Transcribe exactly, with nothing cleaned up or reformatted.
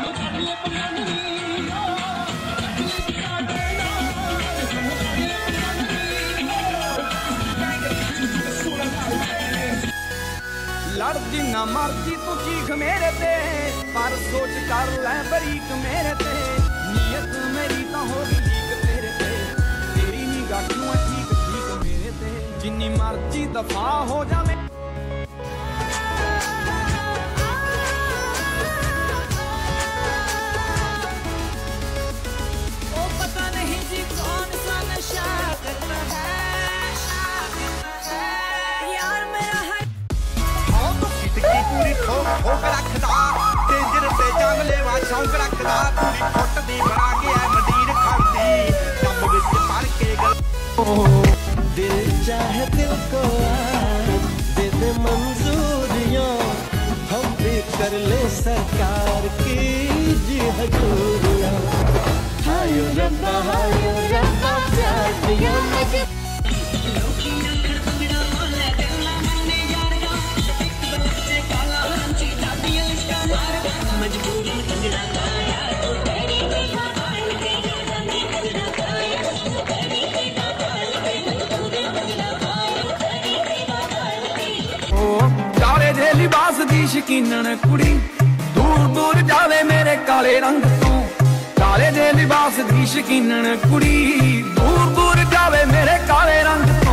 लड़दी ना मरदी तू चीख मेरे ते, पर सोच कर ले बरीक मेरे ते। नियत मेरी तो होगी ठीक तेरे ते, तेरी निगाह क्यों है ठीक ठीक मेरे ते। जिन्नी मर्जी दफा हो जावे शौक रखदा पूरी फुट दी बना के ऐ मदीन खांदी दम विच मार के गल दिल चाहे दिल को दे दे मंजूरियों हम भी कर ले सरकार की जी हजूरियां हाय रब्बा हाय रब्बा प्यार दिया मुझे लिबास दी शकीनन कुड़ी दूर दूर जावे मेरे काले रंग तू काले दे लिबास दी शकीनन कुड़ी दूर दूर जावे मेरे काले रंग तू